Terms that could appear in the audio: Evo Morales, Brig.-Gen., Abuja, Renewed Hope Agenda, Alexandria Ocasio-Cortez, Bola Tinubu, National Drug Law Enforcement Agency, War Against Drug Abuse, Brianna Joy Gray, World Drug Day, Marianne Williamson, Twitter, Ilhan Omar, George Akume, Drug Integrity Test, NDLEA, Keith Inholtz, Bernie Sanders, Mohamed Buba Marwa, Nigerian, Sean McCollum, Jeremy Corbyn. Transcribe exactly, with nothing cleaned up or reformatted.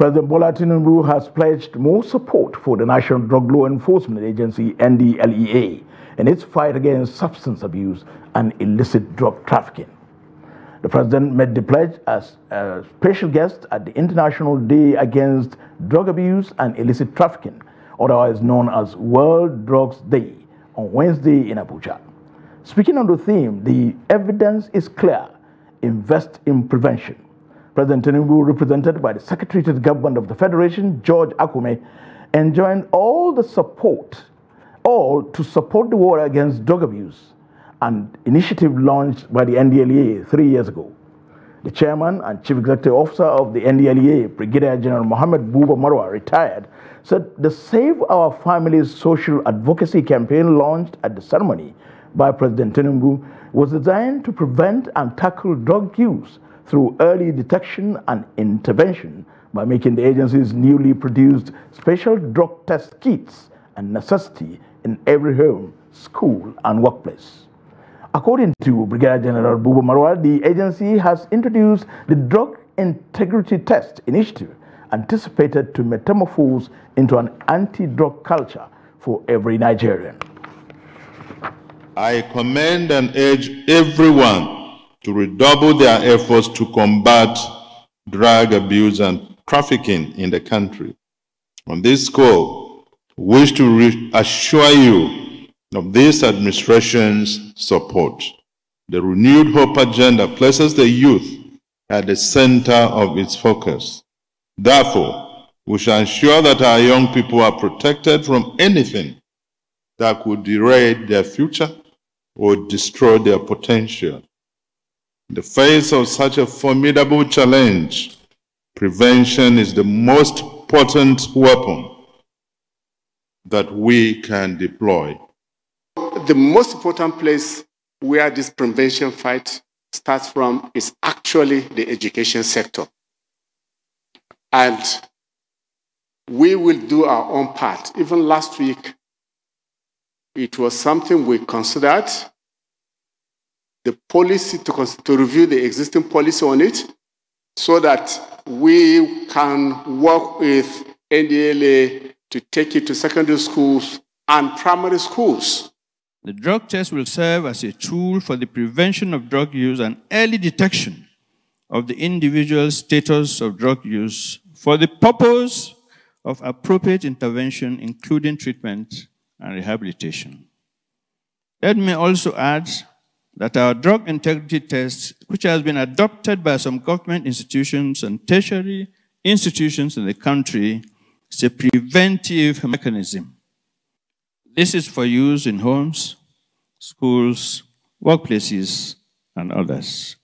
President Bola Tinubu has pledged more support for the National Drug Law Enforcement Agency, N D L E A, in its fight against substance abuse and illicit drug trafficking. The President made the pledge as a special guest at the International Day Against Drug Abuse and Illicit Trafficking, otherwise known as World Drugs Day, on Wednesday in Abuja. Speaking on the theme, the evidence is clear, invest in prevention. President Tinubu, represented by the Secretary to the Government of the Federation, George Akume, enjoined all the support, all to support the war against drug abuse, an initiative launched by the N D L E A three years ago. The Chairman and Chief Executive Officer of the N D L E A, Brigadier General Mohamed Buba Marwa, retired, said the Save Our Families social advocacy campaign launched at the ceremony by President Tinubu was designed to prevent and tackle drug use through early detection and intervention by making the agency's newly produced special drug test kits a necessity in every home, school, and workplace. According to Brigadier General Buba Marwa, the agency has introduced the Drug Integrity Test Initiative, anticipated to metamorphose into an anti-drug culture for every Nigerian. I commend and urge everyone to redouble their efforts to combat drug abuse and trafficking in the country. On this score, we wish to assure you of this administration's support. The Renewed Hope Agenda places the youth at the center of its focus. Therefore, we shall ensure that our young people are protected from anything that could derail their future or destroy their potential. In the face of such a formidable challenge, prevention is the most potent weapon that we can deploy. The most important place where this prevention fight starts from is actually the education sector. And we will do our own part. Even last week, it was something we considered. The policy to, to review the existing policy on it so that we can work with N D L E A to take it to secondary schools and primary schools. The drug test will serve as a tool for the prevention of drug use and early detection of the individual status of drug use for the purpose of appropriate intervention, including treatment and rehabilitation. Let me also add that our drug integrity test, which has been adopted by some government institutions and tertiary institutions in the country, is a preventive mechanism. This is for use in homes, schools, workplaces, and others.